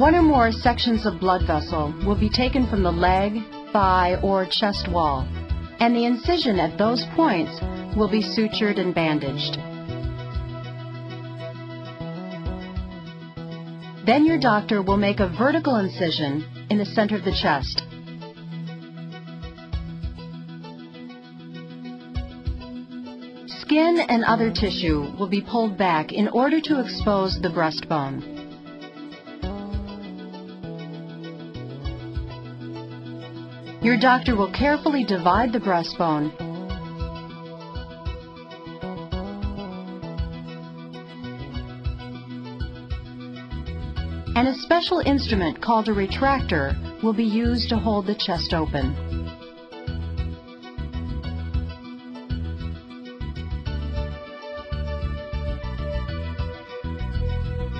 One or more sections of blood vessel will be taken from the leg, thigh, or chest wall, and the incision at those points will be sutured and bandaged. Then your doctor will make a vertical incision in the center of the chest. Skin and other tissue will be pulled back in order to expose the breastbone. Your doctor will carefully divide the breastbone and a special instrument called a retractor will be used to hold the chest open.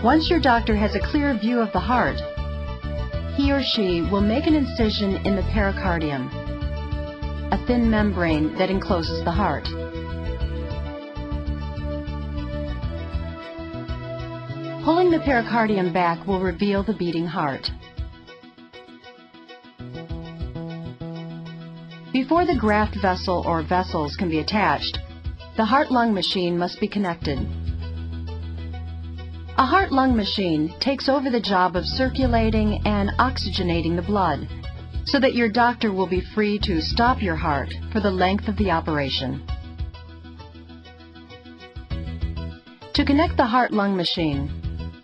Once your doctor has a clear view of the heart, he or she will make an incision in the pericardium, a thin membrane that encloses the heart. Pulling the pericardium back will reveal the beating heart. Before the graft vessel or vessels can be attached, the heart-lung machine must be connected. A heart-lung machine takes over the job of circulating and oxygenating the blood so that your doctor will be free to stop your heart for the length of the operation. To connect the heart-lung machine,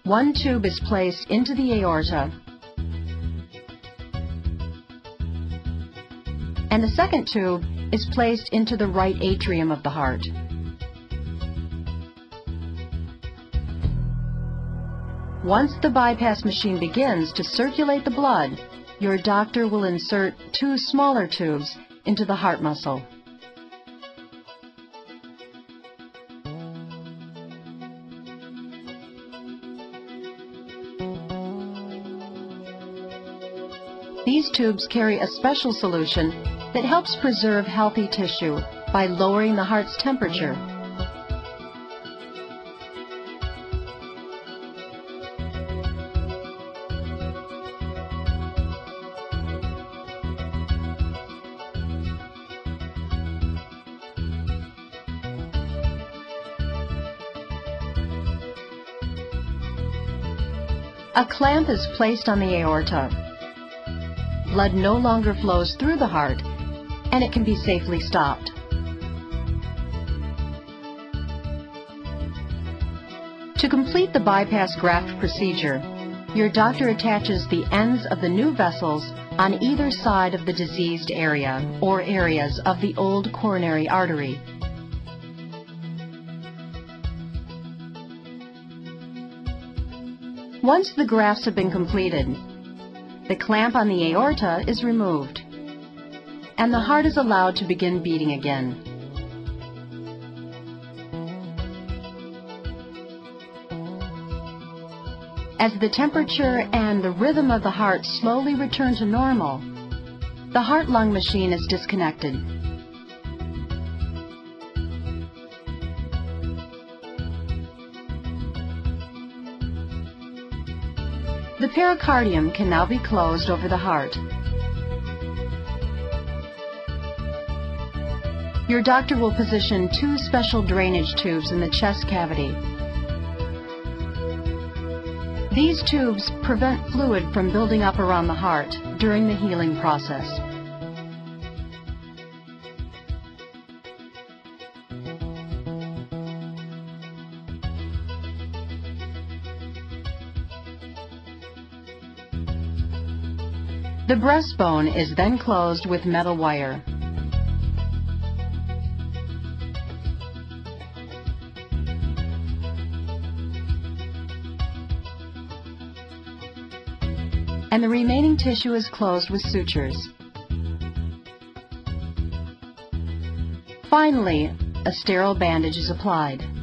one tube is placed into the aorta and a second tube is placed into the right atrium of the heart. Once the bypass machine begins to circulate the blood, your doctor will insert two smaller tubes into the heart muscle. These tubes carry a special solution that helps preserve healthy tissue by lowering the heart's temperature. A clamp is placed on the aorta. Blood no longer flows through the heart, and it can be safely stopped. To complete the bypass graft procedure, your doctor attaches the ends of the new vessels on either side of the diseased area or areas of the old coronary artery. Once the grafts have been completed, the clamp on the aorta is removed, and the heart is allowed to begin beating again. As the temperature and the rhythm of the heart slowly return to normal, the heart-lung machine is disconnected. The pericardium can now be closed over the heart. Your doctor will position two special drainage tubes in the chest cavity. These tubes prevent fluid from building up around the heart during the healing process. The breastbone is then closed with metal wire. And the remaining tissue is closed with sutures. Finally, a sterile bandage is applied.